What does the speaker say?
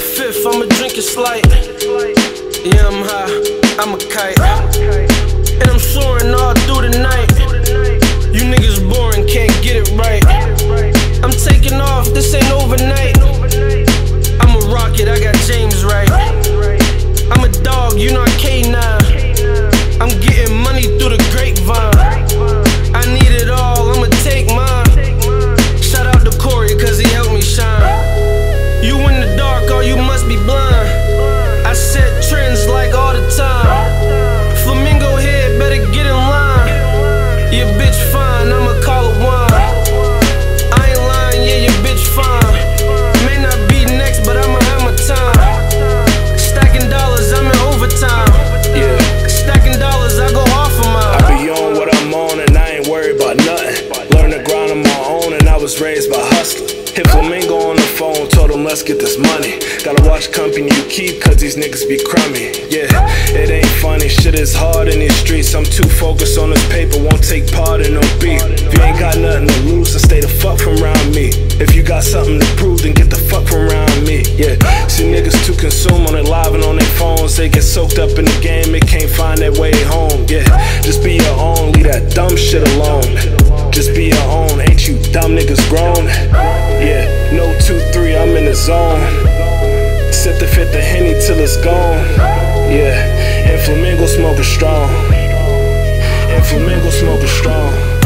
fifth, I'ma drink it slight. Yeah, I'm high, I'm a kite. And I'm soaring all through the night. You niggas boring, can't get it right. I'm taking off, this ain't overnight. I'm a rocket, I got James right. I'm a dog, you know I K9. I'm getting money through the grapevine. I need it all, I'ma take mine. Shout out to Corey, cause he helped me shine. You in the dark, or you must be blind. I set trends like all the time. Flamingo head, better get in line. Your bitch fine, I'ma call it wine. I ain't lying, yeah, your bitch fine. May not be next, but I'ma have my time. Stacking dollars, I'm in overtime. Yeah, stacking dollars, I go off of mine. I be on what I'm on and I ain't worried about nothing. Learn to grind on my own and I was raised by hustling. Hit Flamingo on the phone, told him let's get this money. Gotta watch company you keep, cause these niggas be crummy. Yeah, it ain't funny, shit is hard in these streets. I'm too focused on this paper, won't take part in no beef. If you ain't got nothing to lose, then stay the fuck from around me. If you got something to prove, then get the fuck from around me. Yeah, see niggas too consumed on their live and on their phones. They get soaked up in the game, they can't find their way home. Yeah, just be your own, leave that dumb shit alone. Just be your own, ain't you dumb niggas grown? Yeah, no 2-3, I'm in the zone. Sip the fifth of Henny till it's gone. Yeah, and Flamingo smoking strong. And Flamingo smoking strong.